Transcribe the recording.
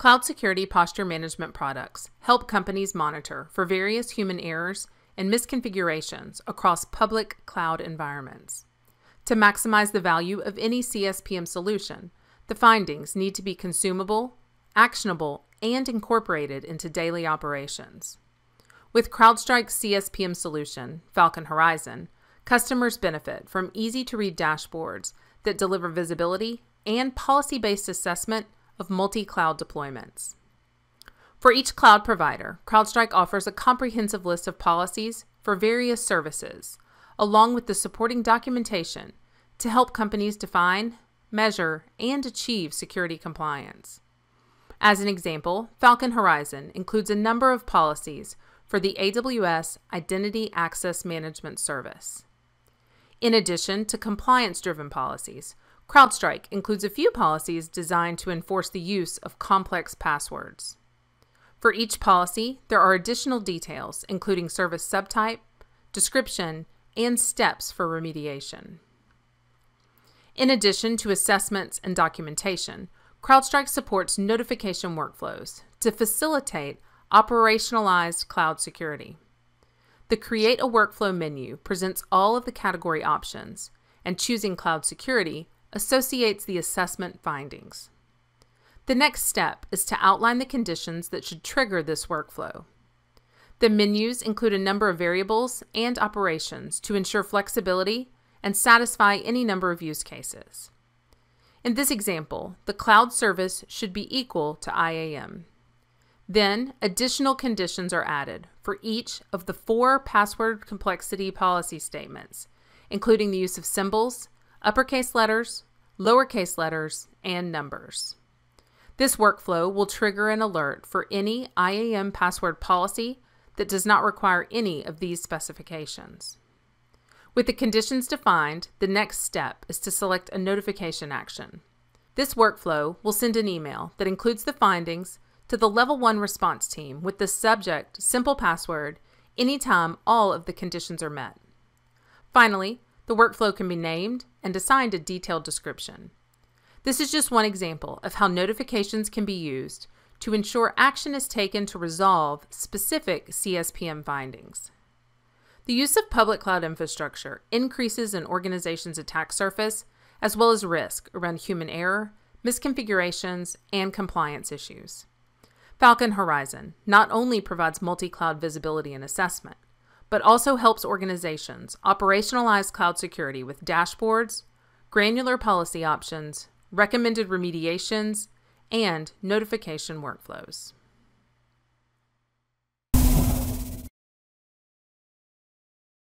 Cloud Security Posture Management products help companies monitor for various human errors and misconfigurations across public cloud environments. To maximize the value of any CSPM solution, the findings need to be consumable, actionable, and incorporated into daily operations. With CrowdStrike's CSPM solution, Falcon Horizon, customers benefit from easy-to-read dashboards that deliver visibility and policy-based assessment of multi-cloud deployments. For each cloud provider, CrowdStrike offers a comprehensive list of policies for various services, along with the supporting documentation to help companies define, measure, and achieve security compliance. As an example, Falcon Horizon includes a number of policies for the AWS Identity Access Management Service. In addition to compliance-driven policies, CrowdStrike includes a few policies designed to enforce the use of complex passwords. For each policy, there are additional details, including service subtype, description, and steps for remediation. In addition to assessments and documentation, CrowdStrike supports notification workflows to facilitate operationalized cloud security. The Create a Workflow menu presents all of the category options, and choosing cloud security associates the assessment findings. The next step is to outline the conditions that should trigger this workflow. The menus include a number of variables and operations to ensure flexibility and satisfy any number of use cases. In this example, the cloud service should be equal to IAM. Then, additional conditions are added for each of the 4 password complexity policy statements, including the use of symbols, uppercase letters, lowercase letters, and numbers. This workflow will trigger an alert for any IAM password policy that does not require any of these specifications. With the conditions defined, the next step is to select a notification action. This workflow will send an email that includes the findings to the Level 1 response team with the subject Simple Password anytime all of the conditions are met. Finally, the workflow can be named and assigned a detailed description. This is just one example of how notifications can be used to ensure action is taken to resolve specific CSPM findings. The use of public cloud infrastructure increases an organization's attack surface, as well as risk around human error, misconfigurations, and compliance issues. Falcon Horizon not only provides multi-cloud visibility and assessment, but also helps organizations operationalize cloud security with dashboards, granular policy options, recommended remediations, and notification workflows.